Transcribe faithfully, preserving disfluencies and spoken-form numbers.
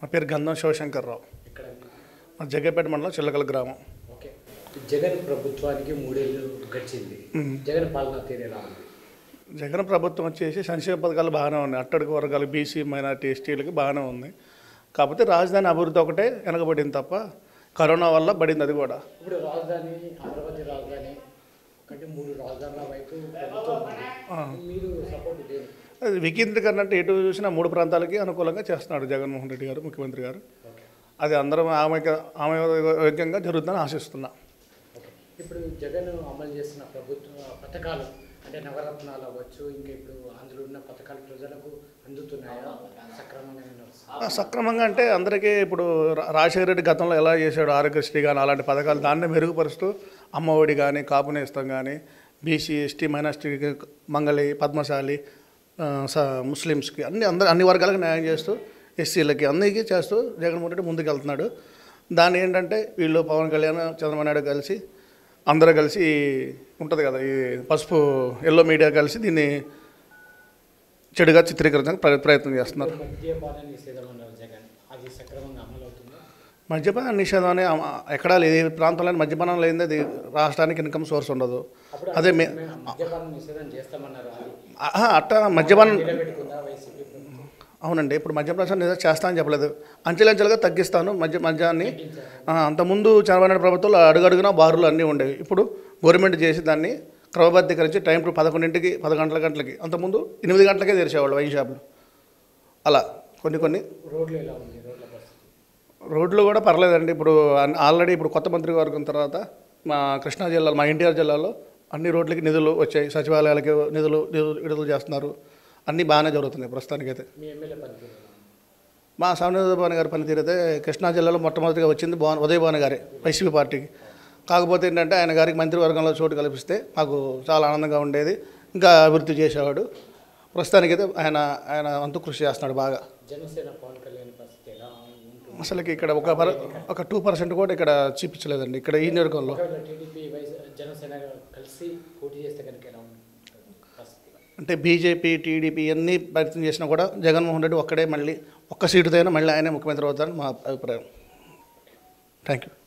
మా పేరు గంధం శివశంకర్రావు, మా జగ్గపేట మండలం చిల్లకల గ్రామం. జగన్ ప్రభుత్వానికి మూడేళ్ళు గడిచింది, జగన్ పాలన తీరు ఎలా ఉంది? జగన్ ప్రభుత్వం వచ్చేసి సంక్షేమ పథకాలు బాగానే ఉన్నాయి, అట్టడుగు వర్గాలు బీసీ మైనార్టీ ఎస్టీలకి బాగానే ఉంది. కాకపోతే రాజధాని అభివృద్ధి ఒకటే వెనకబడింది తప్ప, కరోనా వల్ల పడింది అది కూడా. ఇప్పుడు రాజధాని అమరావతి రాజధాని కంటే మూడు రాజధానుల వైపు మీరు సపోర్ట్ చేయండి. అది వికేంద్రీకరణ అంటే ఎటు చూసినా మూడు ప్రాంతాలకి అనుకూలంగా చేస్తున్నాడు జగన్మోహన్ రెడ్డి గారు, ముఖ్యమంత్రి గారు. అది అందరం ఆమె ఆమెయోగ్యంగా జరుగుతుందని ఆశిస్తున్నాం. ఇప్పుడు జగన్ అమలు చేసిన ప్రభుత్వ పథకాలు అంటే నవరత్నాలు అవ్వచ్చు, ఇంకా ఇప్పుడు అందులో ఉన్న పథకాలు ప్రజలకు అందుతున్నాయా సక్రమంగా? సక్రమంగా అంటే అందరికీ ఇప్పుడు రాజశేఖర రెడ్డి గతంలో ఎలా చేశాడు ఆరోగ్యశ్రీ కానీ అలాంటి పథకాలు, దాన్ని మెరుగుపరుస్తూ అమ్మఒడి కానీ, కాపు నేస్తం కానీ, బీసీ ఎస్టీ మైనార్టీ మంగళి పద్మశాలి ముస్లిమ్స్కి అన్ని అందరు అన్ని వర్గాలకు న్యాయం చేస్తూ, ఎస్సీలకి అందరికీ చేస్తూ జగన్మోహన్ రెడ్డి ముందుకు వెళ్తున్నాడు. దాన్ని ఏంటంటే వీళ్ళు పవన్ కళ్యాణ్ చంద్రబాబు నాయుడు కలిసి అందరూ కలిసి ఉంటుంది కదా, ఈ పసుపు ఎల్లో మీడియా కలిసి దీన్ని చెడుగా చిత్రీకరించడానికి ప్రయత్నం చేస్తున్నారు. మద్యపాన నిషేధం అనే ఎక్కడా లేదు, ఏ ప్రాంతంలో మద్యపానం లేనిదే అది రాష్ట్రానికి ఇన్కమ్ సోర్స్ ఉండదు. అదే మే అట్టా మద్యపానం అవునండి, ఇప్పుడు మద్యపానం నిజం చేస్తా అని చెప్పలేదు, అంచెలంచెలుగా తగ్గిస్తాను మద్య మద్యాన్ని. అంతకుముందు చంద్రబాబు నాయుడు ప్రభుత్వంలో అడుగడుగునా బారులు అన్నీ ఉండేవి, ఇప్పుడు గవర్నమెంట్ చేసి దాన్ని క్రమబద్ధీకరించి టైం ఇప్పుడు పదకొండింటికి పదకొండు గంటలకి, అంతకుముందు ఎనిమిది గంటలకే తెరిచేవాళ్ళు వైన్ షాపులు. అలా కొన్ని కొన్ని రోడ్లు రోడ్లు కూడా పర్లేదండి. ఇప్పుడు ఆల్రెడీ ఇప్పుడు కొత్త మంత్రి వర్గం తర్వాత మా కృష్ణా జిల్లాలో, మా ఎన్టీఆర్ జిల్లాలో అన్ని రోడ్లకి నిధులు వచ్చాయి, సచివాలయాలకి నిధులు విడుదల చేస్తున్నారు, అన్నీ బాగానే జరుగుతున్నాయి ప్రస్తుతానికైతే. మా సామనాథభాని గారి పనితీరు అయితే కృష్ణా జిల్లాలో మొట్టమొదటిగా వచ్చింది భవన్ ఉదయ భవన్ గారి వైసీపీ పార్టీకి. కాకపోతే ఏంటంటే ఆయన గారికి మంత్రివర్గంలో చోటు కల్పిస్తే మాకు చాలా ఆనందంగా ఉండేది, ఇంకా అభివృద్ధి చేసేవాడు. ప్రస్తుతానికైతే ఆయన ఆయన అంతు కృషి చేస్తున్నాడు బాగా. జనసేన పవన్ కళ్యాణ్ అసలుకి ఇక్కడ ఒక ఒక టూ పర్సెంట్ కూడా ఇక్కడ చూపించలేదండి ఇక్కడ ఈ నియోజకంలో. అంటే బీజేపీ టీడీపీ అన్నీ ప్రయత్నం చేసినా కూడా జగన్మోహన్ రెడ్డి ఒక్కడే మళ్ళీ ఒక్క సీటుతో అయినా మళ్ళీ ఆయనే ముఖ్యమంత్రి అవుతారని మా అభిప్రాయం. Thank you.